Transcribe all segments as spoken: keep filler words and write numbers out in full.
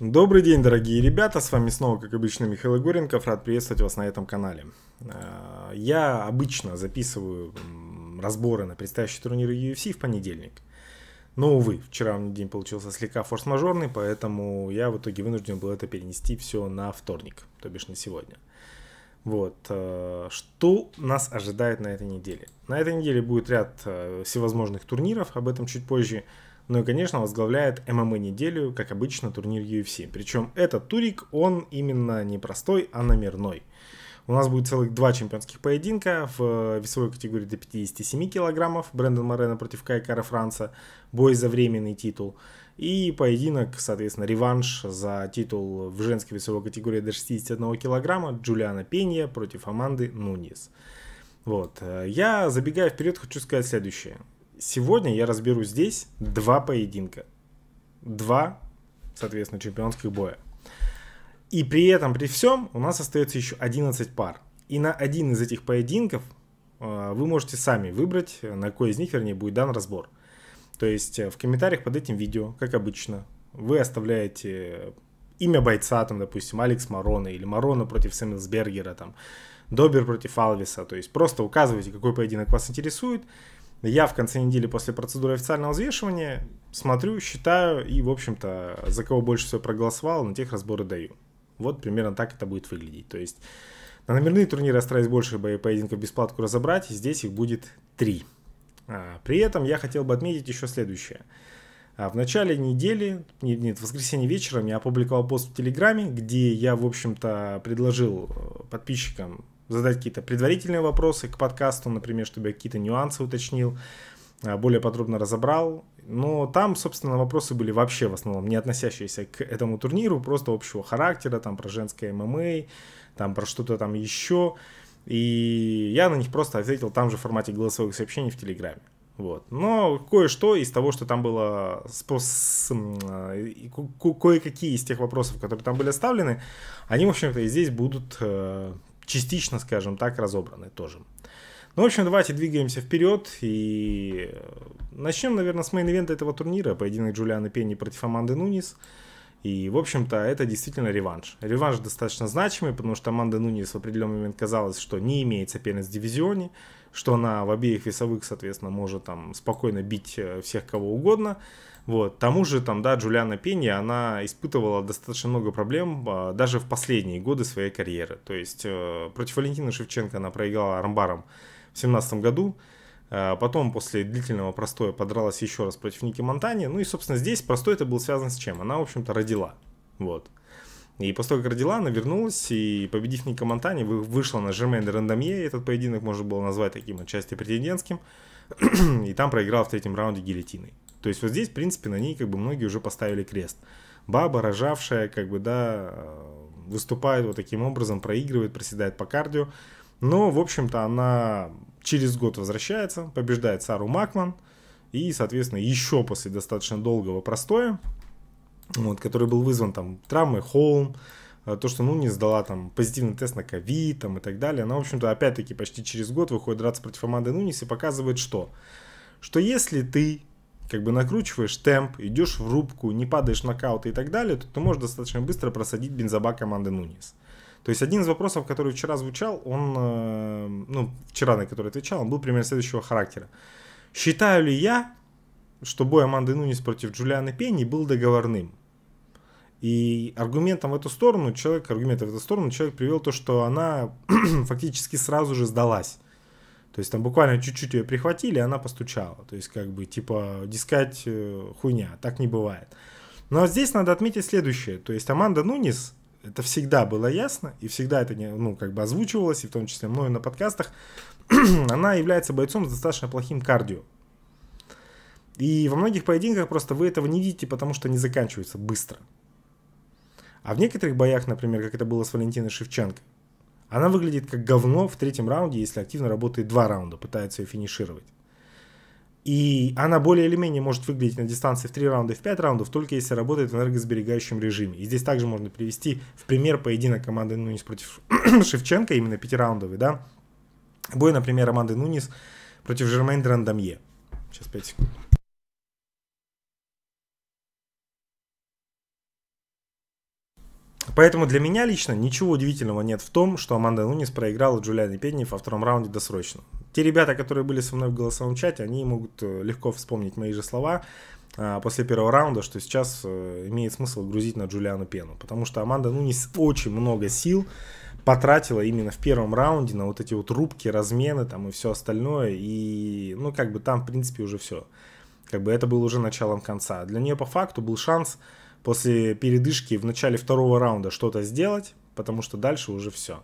Добрый день, дорогие ребята, с вами снова, как обычно, Михаил Егоренков, рад приветствовать вас на этом канале. Я обычно записываю разборы на предстоящие турниры ю эф си в понедельник, но, увы, вчера день получился слегка форс-мажорный, поэтому я в итоге вынужден был это перенести все на вторник, то бишь на сегодня. Вот, что нас ожидает на этой неделе? На этой неделе будет ряд всевозможных турниров, об этом чуть позже. Ну и, конечно, возглавляет эм эм а неделю, как обычно, турнир ю эф си. Причем этот турик, он именно не простой, а номерной. У нас будет целых два чемпионских поединка в весовой категории до пятидесяти семи килограммов. Брэндон Морено против Кай Кара-Франса. Бой за временный титул. И поединок, соответственно, реванш за титул в женской весовой категории до шестидесяти одного килограмма. Джулиана Пенья против Аманды Нунес. Вот. Я, забегая вперед, хочу сказать следующее. Сегодня я разберу здесь два поединка. Два, соответственно, чемпионских боя. И при этом, при всем, у нас остается еще одиннадцать пар. И на один из этих поединков э, вы можете сами выбрать, на какой из них, вернее, будет дан разбор. То есть в комментариях под этим видео, как обычно, вы оставляете имя бойца, там, допустим, Алекс Марона или Марона против Семельсбергера, там, Добер против Алвиса. То есть просто указывайте, какой поединок вас интересует. Я в конце недели после процедуры официального взвешивания смотрю, считаю и, в общем-то, за кого больше всего проголосовал, на тех разборы даю. Вот примерно так это будет выглядеть. То есть на номерные турниры я стараюсь больше поединков бесплатку разобрать, здесь их будет три. При этом я хотел бы отметить еще следующее. В начале недели, нет, в воскресенье вечером я опубликовал пост в Телеграме, где я, в общем-то, предложил подписчикам задать какие-то предварительные вопросы к подкасту, например, чтобы я какие-то нюансы уточнил, более подробно разобрал. Но там, собственно, вопросы были вообще в основном не относящиеся к этому турниру, просто общего характера, там про женское ММА, там про что-то там еще. И я на них просто ответил там же в формате голосовых сообщений в Телеграме. Вот. Но кое-что из того, что там было, кое-какие из тех вопросов, которые там были оставлены, они, в общем-то, и здесь будут... частично, скажем так, разобраны тоже. Ну, в общем, давайте двигаемся вперед и начнем, наверное, с мейн-ивента этого турнира. Поединок Джулианы Пенни против Аманды Нунес. И, в общем-то, это действительно реванш. Реванш достаточно значимый, потому что Аманда Нунес в определенный момент казалось, что не имеет соперниц в дивизионе, что она в обеих весовых, соответственно, может там спокойно бить всех кого угодно. Вот. Тому же, там, да, Джулиана Пенья, она испытывала достаточно много проблем а, даже в последние годы своей карьеры. То есть э, против Валентины Шевченко она проиграла армбаром в две тысячи семнадцатом году. А, потом после длительного простоя подралась еще раз против Ники Монтани. Ну и, собственно, здесь простой это был связан с чем? Она, в общем-то, родила. Вот. И после того, как родила, она вернулась и, победив Ника Монтани, вышла на Жермен де Рандами. Этот поединок можно было назвать таким отчасти претендентским. И там проиграла в третьем раунде гильотиной. То есть вот здесь, в принципе, на ней как бы многие уже поставили крест. Баба, рожавшая, как бы, да, выступает вот таким образом, проигрывает, проседает по кардио. Но, в общем-то, она через год возвращается, побеждает Сару Макман. И, соответственно, еще после достаточно долгого простоя, вот, который был вызван там травмой холм, то, что ну не сдала там позитивный тест на ковид там, и так далее. Она, в общем-то, опять-таки почти через год выходит драться против Аманды Нунес и показывает, что, что если ты как бы накручиваешь темп, идешь в рубку, не падаешь в нокауты и так далее, то ты можешь достаточно быстро просадить бензобак команды Нунес. То есть один из вопросов, который вчера звучал, он, ну, вчера на который отвечал, он был примерно следующего характера. Считаю ли я, что бой Аманды Нунес против Джулианы Пенни был договорным? И аргументом в эту сторону человек, аргументом в эту сторону человек привел то, что она фактически сразу же сдалась. То есть там буквально чуть-чуть ее прихватили, и она постучала. То есть как бы типа дискать хуйня, так не бывает. Но здесь надо отметить следующее. То есть Аманда Нунес, это всегда было ясно, и всегда это ну, как бы озвучивалось, и в том числе мною на подкастах, она является бойцом с достаточно плохим кардио. И во многих поединках просто вы этого не видите, потому что они заканчиваются быстро. А в некоторых боях, например, как это было с Валентиной Шевченко, она выглядит как говно в третьем раунде, если активно работает два раунда, пытается ее финишировать. И она более или менее может выглядеть на дистанции в три раунда и в пять раундов, только если работает в энергосберегающем режиме. И здесь также можно привести в пример поединок Аманды Нунес против Шевченко, именно пятираундовый, да. Бой, например, Аманды Нунес против Жермен де Рандами. Сейчас пять секунд. Поэтому для меня лично ничего удивительного нет в том, что Аманда Нунес проиграла Джулиане Пенье во втором раунде досрочно. Те ребята, которые были со мной в голосовом чате, они могут легко вспомнить мои же слова после первого раунда, что сейчас имеет смысл грузить на Джулиану Пену. Потому что Аманда Нунес очень много сил потратила именно в первом раунде на вот эти вот рубки, размены там и все остальное. И ну как бы там в принципе уже все. Как бы это было уже началом конца. Для нее по факту был шанс после передышки в начале второго раунда что-то сделать, потому что дальше уже все.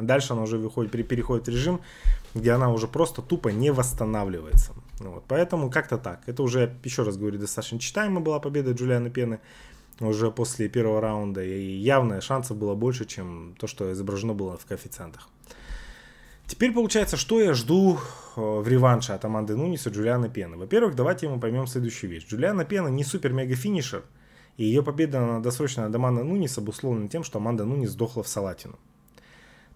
Дальше она уже выходит, переходит в режим, где она уже просто тупо не восстанавливается. Вот, поэтому как-то так. Это уже, еще раз говорю, достаточно читаемая была победа Джулианы Пены уже после первого раунда. И явно шансов было больше, чем то, что изображено было в коэффициентах. Теперь получается, что я жду в реванше от Аманды Нунес и Джулианы Пены. Во-первых, давайте мы поймем следующую вещь. Джулиана Пена не супер-мега-финишер. И ее победа на досрочно от Аманды Нунес обусловлена тем, что Аманда Нунес сдохла в Салатину.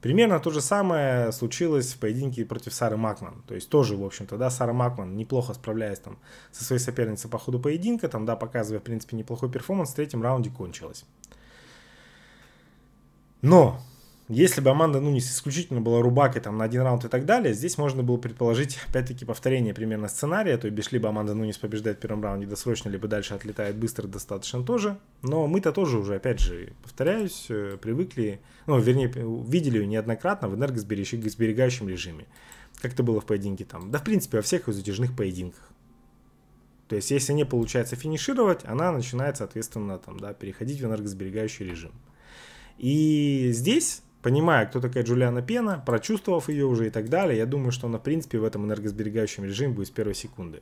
Примерно то же самое случилось в поединке против Сары Макман. То есть тоже, в общем-то, да, Сара Макман, неплохо справляясь там со своей соперницей по ходу поединка, там, да, показывая, в принципе, неплохой перформанс, в третьем раунде кончилась. Но если бы Аманда Нунес исключительно была рубакой там на один раунд и так далее, здесь можно было предположить, опять-таки, повторение примерно сценария, то есть либо Аманда Нунес побеждает в первом раунде досрочно, либо дальше отлетает быстро достаточно тоже. Но мы-то тоже уже, опять же, повторяюсь, привыкли, ну, вернее, видели ее неоднократно в энергосберегающем режиме. Как это было в поединке там, да, в принципе, во всех ее затяжных поединках. То есть если не получается финишировать, она начинает, соответственно, там, да, переходить в энергосберегающий режим. И здесь... Понимая, кто такая Джулиана Пена, прочувствовав ее уже и так далее, я думаю, что она, в принципе, в этом энергосберегающем режиме будет с первой секунды.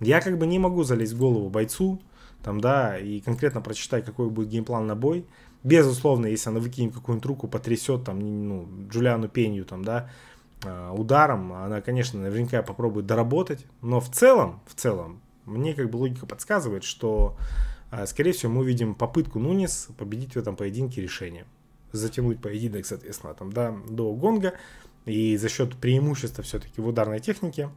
Я как бы не могу залезть в голову бойцу, там, да, и конкретно прочитать, какой будет геймплан на бой. Безусловно, если она выкинет какую-нибудь руку, потрясет, там, ну, Джулиану Пенью, там, да, ударом, она, конечно, наверняка попробует доработать, но в целом, в целом, мне как бы логика подсказывает, что, скорее всего, мы увидим попытку Нунес победить в этом поединке решением. Затянуть поединок, соответственно, там, да, до гонга. И за счет преимущества все-таки в ударной технике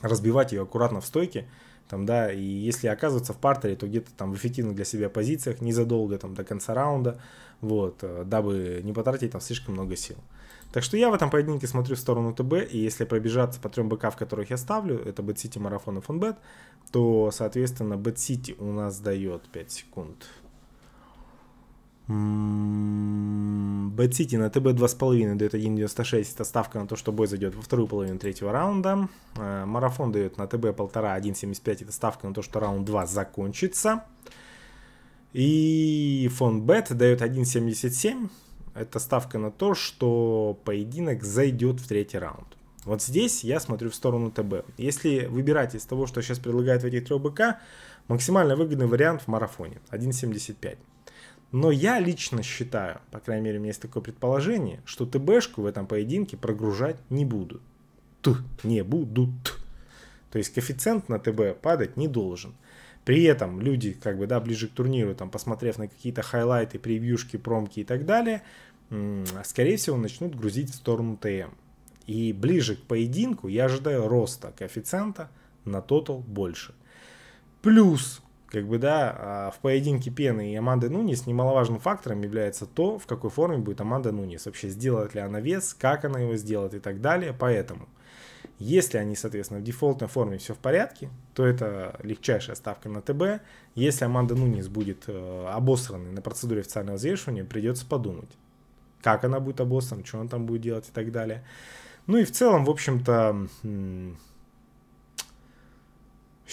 разбивать ее аккуратно в стойке. Там, да, и если оказываться в партере, то где-то там в эффективных для себя позициях, незадолго там до конца раунда, вот, дабы не потратить там слишком много сил. Так что я в этом поединке смотрю в сторону ТБ, и если пробежаться по трем БК, в которых я ставлю, это Бэт-Сити, Марафон и Фонбэт, то, соответственно, Бэт-Сити у нас дает пять секунд. Бэт-Сити на ТБ два с половиной дает один девяносто шесть, это ставка на то, что бой зайдет во вторую половину третьего раунда. Марафон дает на ТБ полтора, один семьдесят пять, это ставка на то, что раунд два закончится. И Фонбэт дает один семьдесят семь, это ставка на то, что поединок зайдет в третий раунд. Вот здесь я смотрю в сторону ТБ. Если выбирать из того, что сейчас предлагают в этих трех БК, максимально выгодный вариант в марафоне, один семьдесят пять. Но я лично считаю, по крайней мере, у меня есть такое предположение, что ТБшку в этом поединке прогружать не будут. Т, не будут. То есть коэффициент на ТБ падать не должен. При этом люди, как бы, да, ближе к турниру, там, посмотрев на какие-то хайлайты, превьюшки, промки и так далее, скорее всего, начнут грузить в сторону ТМ. И ближе к поединку я ожидаю роста коэффициента на тотал больше. Плюс... Как бы, да, в поединке Пены и Аманды Нунес немаловажным фактором является то, в какой форме будет Аманда Нунес. Вообще, сделает ли она вес, как она его сделает и так далее. Поэтому, если они, соответственно, в дефолтной форме все в порядке, то это легчайшая ставка на ТБ. Если Аманда Нунес будет обосранной на процедуре официального взвешивания, придется подумать, как она будет обосрана, что она там будет делать и так далее. Ну и в целом, в общем-то...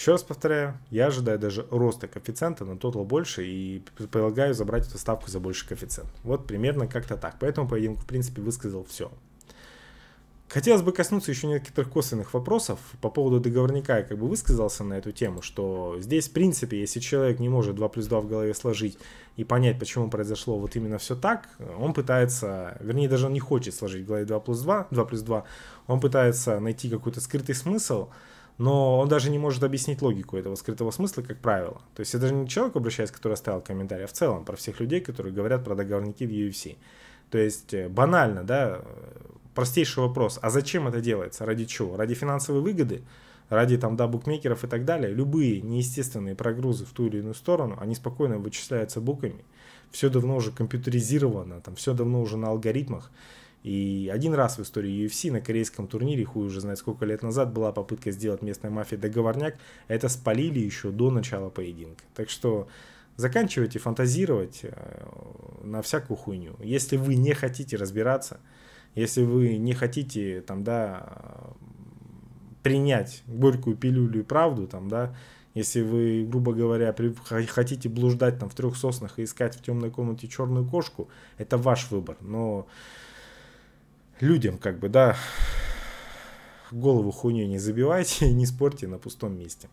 Еще раз повторяю, я ожидаю даже роста коэффициента на тотал больше и предлагаю забрать эту ставку за больший коэффициент. Вот примерно как-то так. Поэтому поединку, в принципе, высказал все. Хотелось бы коснуться еще некоторых косвенных вопросов. По поводу договорника я как бы высказался на эту тему, что здесь, в принципе, если человек не может два плюс два в голове сложить и понять, почему произошло вот именно все так, он пытается, вернее, даже он не хочет сложить в голове два плюс два, он пытается найти какой-то скрытый смысл, но он даже не может объяснить логику этого скрытого смысла, как правило. То есть я даже не человек обращаюсь, который оставил комментарий, а в целом про всех людей, которые говорят про договорники в ю эф си. То есть банально, да, простейший вопрос, а зачем это делается, ради чего? Ради финансовой выгоды? ради там, да, букмекеров и так далее, любые неестественные прогрузы в ту или иную сторону, они спокойно вычисляются буками. Все давно уже компьютеризировано, там все давно уже на алгоритмах. И один раз в истории ю эф си на корейском турнире, хуй уже знает сколько лет назад, была попытка сделать местной мафии договорняк. Это спалили еще до начала поединка. Так что заканчивайте фантазировать на всякую хуйню. Если вы не хотите разбираться, если вы не хотите там, да, принять горькую пилюлю и правду, там, да, если вы, грубо говоря, хотите блуждать там, в трех соснах и искать в темной комнате черную кошку, это ваш выбор. Но людям, как бы, да, голову хуйней не забивайте и не спорьте на пустом месте.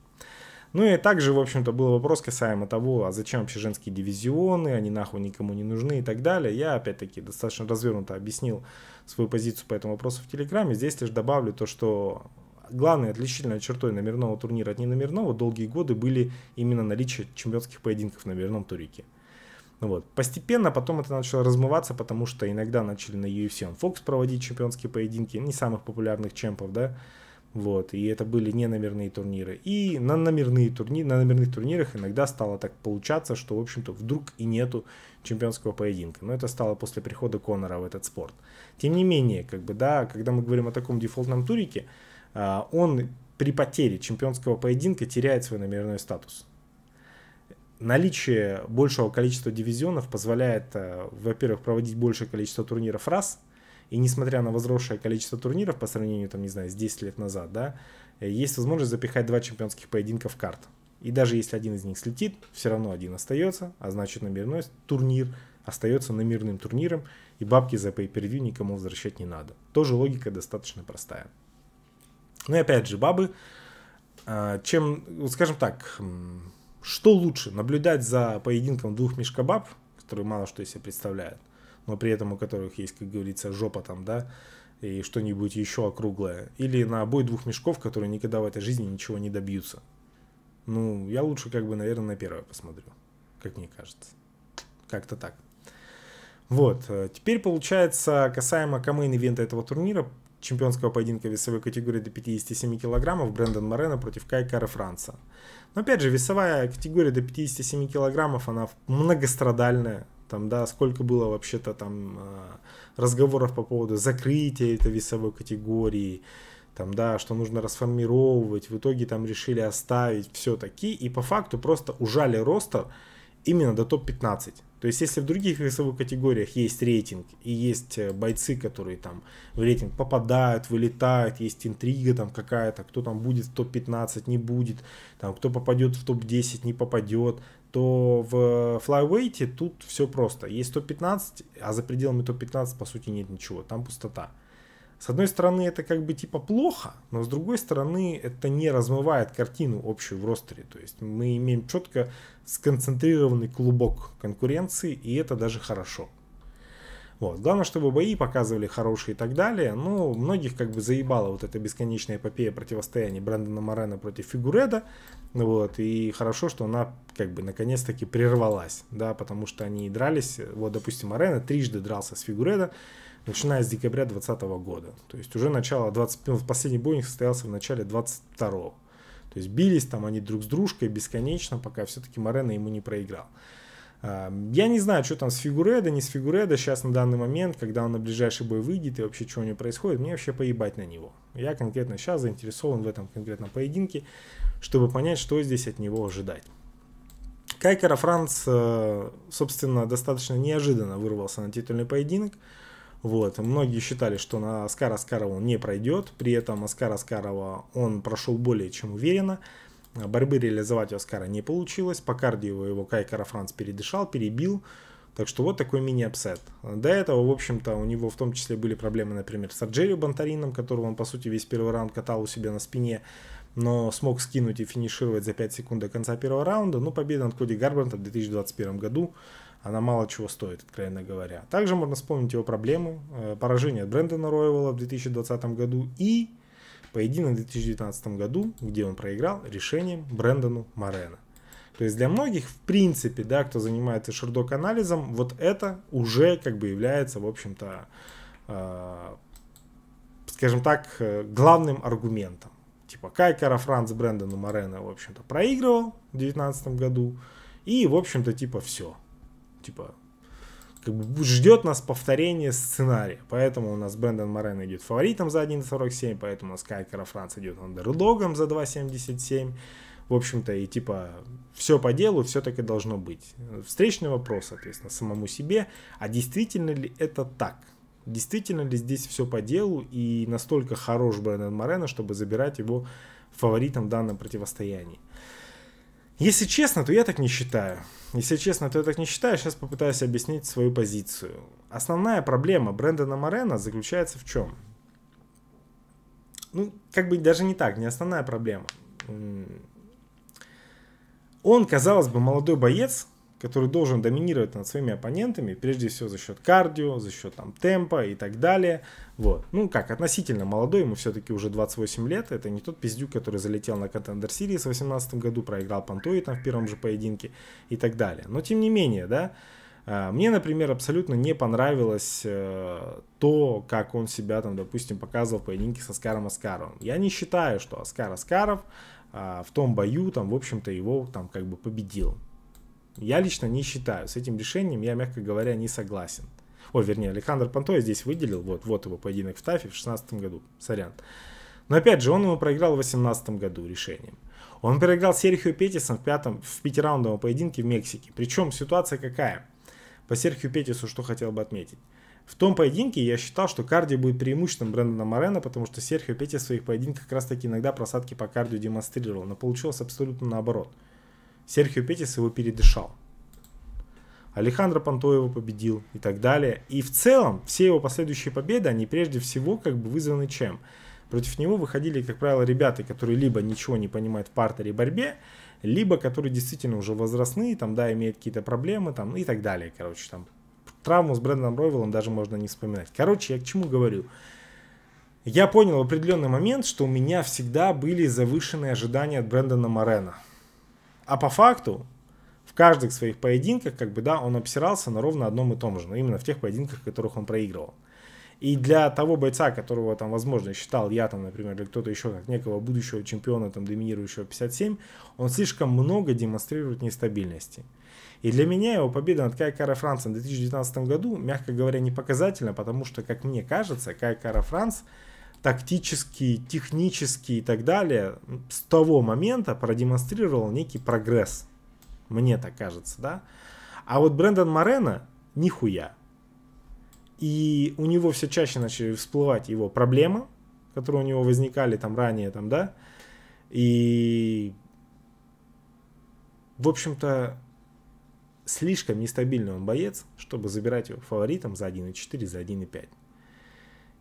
Ну и также, в общем-то, был вопрос касаемо того, а зачем вообще женские дивизионы, они нахуй никому не нужны и так далее. Я, опять-таки, достаточно развернуто объяснил свою позицию по этому вопросу в Телеграме. Здесь лишь добавлю то, что главной отличительной чертой номерного турнира от неномерного долгие годы были именно наличие чемпионских поединков в номерном турике. Ну вот. Постепенно потом это начало размываться, потому что иногда начали на ю эф си on Fox проводить чемпионские поединки, не самых популярных чемпов, да, вот, и это были не номерные турниры. И на, номерные турни... на номерных турнирах иногда стало так получаться, что, в общем-то, вдруг и нету чемпионского поединка. Но это стало после прихода Конора в этот спорт. Тем не менее, как бы, да, когда мы говорим о таком дефолтном турике, он при потере чемпионского поединка теряет свой номерной статус. Наличие большего количества дивизионов позволяет, во-первых, проводить большее количество турниров раз, и несмотря на возросшее количество турниров по сравнению, там, не знаю, с десять лет назад, да, есть возможность запихать два чемпионских поединка в карт. И даже если один из них слетит, все равно один остается, а значит номерной турнир остается номерным турниром, и бабки за pay-per-view никому возвращать не надо. Тоже логика достаточно простая. Ну и опять же, бабы, чем, вот скажем так... Что лучше, наблюдать за поединком двух мишкабаб, которые мало что из себя представляют, но при этом у которых есть, как говорится, жопа там, да, и что-нибудь еще округлое, или на бой двух мешков, которые никогда в этой жизни ничего не добьются? Ну, я лучше, как бы, наверное, на первое посмотрю, как мне кажется. Как-то так. Вот, теперь, получается, касаемо камейн-ивента этого турнира, чемпионского поединка весовой категории до пятидесяти семи килограммов Брэндон Морено против Кай Кара-Франса. Но опять же, весовая категория до пятидесяти семи килограммов, она многострадальная. Там, да, сколько было вообще-то там разговоров по поводу закрытия этой весовой категории, там, да, что нужно расформировать. В итоге там решили оставить все-таки и по факту просто ужали ростер именно до топ пятнадцати. То есть, если в других весовых категориях есть рейтинг, и есть бойцы, которые там в рейтинг попадают, вылетают, есть интрига там какая-то, кто там будет в топ пятнадцать, не будет, там, кто попадет в топ десять, не попадет, то в флайвейте тут все просто. Есть топ пятнадцать, а за пределами топ пятнадцати, по сути, нет ничего, там пустота. С одной стороны, это как бы типа плохо, но с другой стороны, это не размывает картину общую в ростере. То есть мы имеем четко сконцентрированный клубок конкуренции, и это даже хорошо. Вот. Главное, чтобы бои показывали хорошие и так далее. Но многих как бы заебала вот эта бесконечная эпопея противостояния Брэндона Морено против Фигейреду. Вот. И хорошо, что она как бы наконец-таки прервалась. Да, потому что они дрались. Вот, допустим, Морено трижды дрался с Фигейреду, начиная с декабря двадцатого года. То есть уже начало двадцать... Последний бой у них состоялся в начале двадцать второго. То есть бились там они друг с дружкой бесконечно, пока все-таки Морено ему не проиграл. Я не знаю, что там с Фигейреду, не с Фигейреду сейчас на данный момент, когда он на ближайший бой выйдет и вообще что у него происходит, мне вообще поебать на него. Я конкретно сейчас заинтересован в этом конкретном поединке, чтобы понять, что здесь от него ожидать. Кай Кара-Франс, собственно, достаточно неожиданно вырвался на титульный поединок. Вот. Многие считали, что на Аскара Аскарова он не пройдет, при этом Аскара Аскарова он прошел более чем уверенно. Борьбы реализовать у Аскара не получилось, по кардио его Кай Кара-Франс передышал, перебил, так что вот такой мини-апсет. До этого, в общем-то, у него в том числе были проблемы, например, с Арджерио Бонтарином, которого он, по сути, весь первый раунд катал у себя на спине, но смог скинуть и финишировать за пять секунд до конца первого раунда, но победа над Коди Гарбернтом в две тысячи двадцать первом году, она мало чего стоит, откровенно говоря. Также можно вспомнить его проблемы, поражение от Брэндона Ройвелла в две тысячи двадцатом году и... поединок в две тысячи девятнадцатом году, где он проиграл решением Брэндону Морено. То есть для многих, в принципе, да, кто занимается шердок-анализом, вот это уже как бы является, в общем-то, э, скажем так, главным аргументом. типа Кай Кара-Франс Брэндону Морено, в общем-то, проигрывал в две тысячи девятнадцатом году. И, в общем-то, типа, все. Типа, как бы ждет нас повторение сценария. Поэтому у нас Брэндон Морено идет фаворитом за один сорок семь, поэтому у нас Кай Кара-Франс идет андерлогом за два семьдесят семь. В общем-то, и типа, все по делу, все так и должно быть. Встречный вопрос, соответственно, самому себе. А действительно ли это так? Действительно ли здесь все по делу и настолько хорош Брэндон Морено, чтобы забирать его фаворитом в данном противостоянии? Если честно, то я так не считаю. Если честно, то я так не считаю. Сейчас попытаюсь объяснить свою позицию. Основная проблема Брэндона Морено заключается в чем? Ну, как бы даже не так, не основная проблема. Он, казалось бы, молодой боец, который должен доминировать над своими оппонентами, прежде всего за счет кардио, за счет там темпа и так далее. Вот. Ну как, относительно молодой, ему все-таки уже двадцать восемь лет, это не тот пиздюк, который залетел на Contender Series в две тысячи восемнадцатом году, проиграл Пантои там в первом же поединке и так далее. Но тем не менее, да, мне, например, абсолютно не понравилось то, как он себя там, допустим, показывал в поединке с Аскаром Аскаровым. Я не считаю, что Аскар Аскаров в том бою, там, в общем-то, его там как бы победил. Я лично не считаю. С этим решением я, мягко говоря, не согласен. О, вернее, Александр Пантоха здесь выделил. Вот, вот его поединок в Тафе в две тысячи шестнадцатом году. Сорян. Но опять же, он ему проиграл в две тысячи восемнадцатом году решением. Он проиграл Серхио Петисом в, пятом, в пятираундовом поединке в Мексике. Причем ситуация какая? По Серхио Петису что хотел бы отметить. В том поединке я считал, что кардио будет преимуществом Брэндона Морено, потому что Серхио Петис в своих поединках как раз таки иногда просадки по кардио демонстрировал. Но получилось абсолютно наоборот. Серхио Петис его передышал. Алехандро Пантоя его победил и так далее. И в целом все его последующие победы, они прежде всего как бы вызваны чем? Против него выходили, как правило, ребята, которые либо ничего не понимают в партере и борьбе, либо которые действительно уже возрастные, там, да, имеют какие-то проблемы там, и так далее. Короче, там травму с Брэндоном Ройвеллом даже можно не вспоминать. Короче, я к чему говорю? Я понял в определенный момент, что у меня всегда были завышенные ожидания от Брэндона Морено. А по факту, в каждых своих поединках, как бы, да, он обсирался на ровно одном и том же. Но именно в тех поединках, в которых он проигрывал. И для того бойца, которого, там, возможно, считал я, там, например, или кто-то еще, как некого будущего чемпиона, там, доминирующего пятьдесят семь, он слишком много демонстрирует нестабильности. И для меня его победа над Кай Кара-Франсом в две тысячи девятнадцатом году, мягко говоря, не показательна, потому что, как мне кажется, Кай Кара-Франс тактически, технически и так далее, с того момента продемонстрировал некий прогресс. Мне так кажется, да? А вот Брэндон Морено нихуя. И у него все чаще начали всплывать его проблемы, которые у него возникали там ранее, там, да? И, в общем-то, слишком нестабильный он боец, чтобы забирать его фаворитом за один и четыре, за один и пять.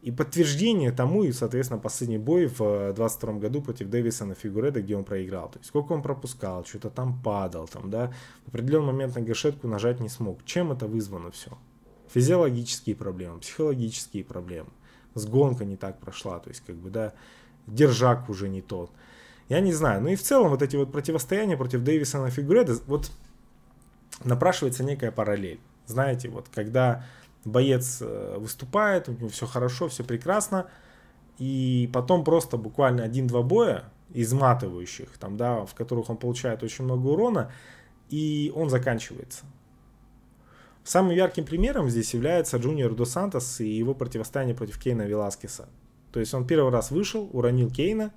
И подтверждение тому, и, соответственно, последний бой в двадцать втором году против Дейвисона Фигейреду, где он проиграл. То есть, сколько он пропускал, что-то там падал, там, да, в определенный момент на гашетку нажать не смог. Чем это вызвано все? Физиологические проблемы, психологические проблемы. Сгонка не так прошла, то есть, как бы, да, держак уже не тот. Я не знаю. Ну и в целом вот эти вот противостояния против Дейвисона Фигейреду, вот напрашивается некая параллель. Знаете, вот когда боец выступает, у него все хорошо, все прекрасно, и потом просто буквально один-два боя изматывающих, там, да, в которых он получает очень много урона, и он заканчивается. Самым ярким примером здесь является Джуниор Дос Сантос и его противостояние против Кейна Веласкеса. То есть он первый раз вышел, уронил Кейна,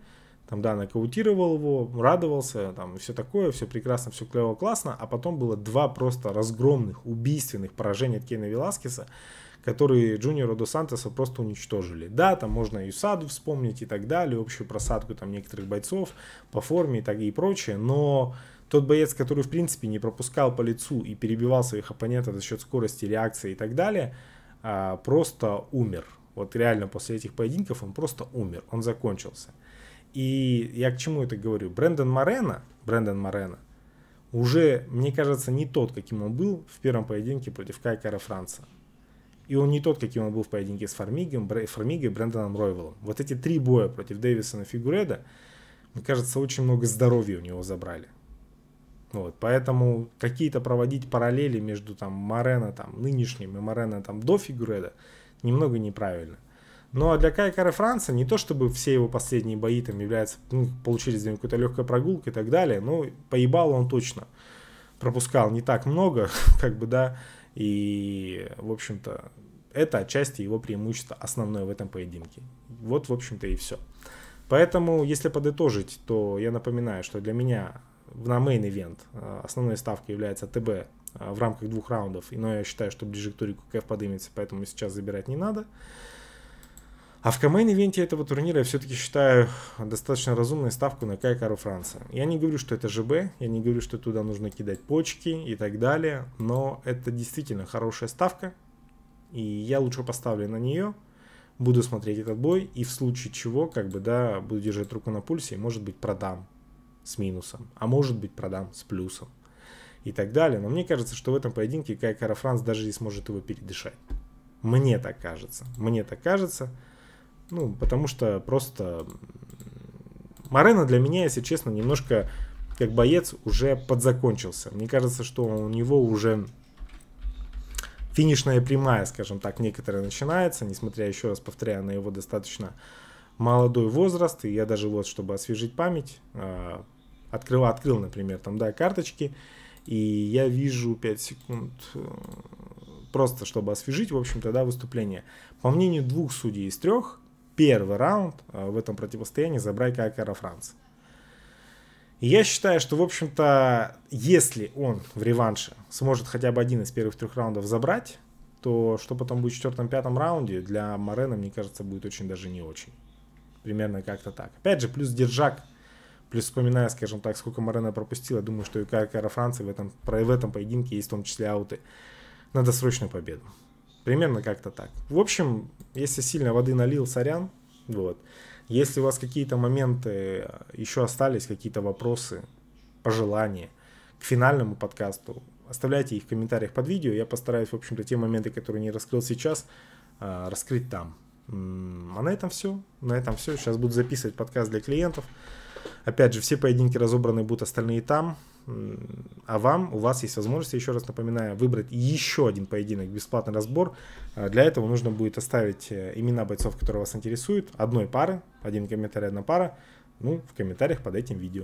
там, да, нокаутировал его, радовался, там, и все такое, все прекрасно, все клево, классно. А потом было два просто разгромных, убийственных поражения от Кейна Веласкеса, которые Джуниору Дос Сантосу просто уничтожили. Да, там можно и Юсаду вспомнить и так далее, общую просадку там некоторых бойцов по форме и так и прочее. Но тот боец, который, в принципе, не пропускал по лицу и перебивал своих оппонентов за счет скорости, реакции и так далее, просто умер. Вот реально после этих поединков он просто умер, он закончился. И я к чему это говорю? Брэндон Морено, Брэндон Морено уже, мне кажется, не тот, каким он был в первом поединке против Кай Кара-Франса. И он не тот, каким он был в поединке с Формигом, Формигой и Брэндоном Ройвеллом. Вот эти три боя против Дейвисона Фигейреду, мне кажется, очень много здоровья у него забрали. Вот, поэтому какие-то проводить параллели между там Морено там, нынешним и Морено там, до Фигейреду немного неправильно. Ну а для Кая Кара-Франса не то чтобы все его последние бои там являются, ну, получились какой-то легкой прогулкой и так далее, но поебал он точно. Пропускал не так много, как бы, да, и, в общем-то, это отчасти его преимущество основное в этом поединке. Вот, в общем-то, и все. Поэтому, если подытожить, то я напоминаю, что для меня на мейн-ивент основной ставкой является ТБ в рамках двух раундов, но я считаю, что ближе к турику КФ поднимется, поэтому сейчас забирать не надо. А в комейн-ивенте этого турнира я все-таки считаю достаточно разумную ставку на Кай Кара-Франса. Я не говорю, что это ЖБ, я не говорю, что туда нужно кидать почки и так далее, но это действительно хорошая ставка, и я лучше поставлю на нее, буду смотреть этот бой, и в случае чего, как бы, да, буду держать руку на пульсе, и, может быть, продам с минусом, а может быть, продам с плюсом и так далее. Но мне кажется, что в этом поединке Кай Кара-Франс даже не сможет его передышать. Мне так кажется, мне так кажется. Ну, потому что просто Морено для меня, если честно, немножко как боец уже подзакончился. Мне кажется, что у него уже финишная прямая, скажем так, некоторая начинается, несмотря, еще раз повторяю, на его достаточно молодой возраст. И я даже вот, чтобы освежить память, открыл, открыл, например, там, да, карточки. И я вижу пять секунд... Просто чтобы освежить, в общем-то, да, выступление. По мнению двух судей из трех, первый раунд в этом противостоянии забрал Кай Кара-Франс. И я считаю, что, в общем-то, если он в реванше сможет хотя бы один из первых трех раундов забрать, то что потом будет в четвертом-пятом раунде, для Морено, мне кажется, будет очень даже не очень. Примерно как-то так. Опять же, плюс держак, плюс вспоминая, скажем так, сколько Морено пропустил, я думаю, что и Кай Кара-Франс в этом, в этом поединке есть в том числе ауты на досрочную победу. Примерно как-то так. В общем, если сильно воды налил, сорян. Вот. Если у вас какие-то моменты еще остались, какие-то вопросы, пожелания к финальному подкасту, оставляйте их в комментариях под видео. Я постараюсь, в общем-то, те моменты, которые не раскрыл сейчас, раскрыть там. А на этом все. На этом все. Сейчас буду записывать подкаст для клиентов. Опять же, все поединки разобраны будут, остальные там. А вам, у вас есть возможность, еще раз напоминаю, выбрать еще один поединок, бесплатный разбор. Для этого нужно будет оставить имена бойцов, которые вас интересуют, одной пары, один комментарий, одна пара, ну, в комментариях под этим видео.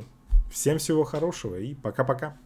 Всем всего хорошего и пока-пока.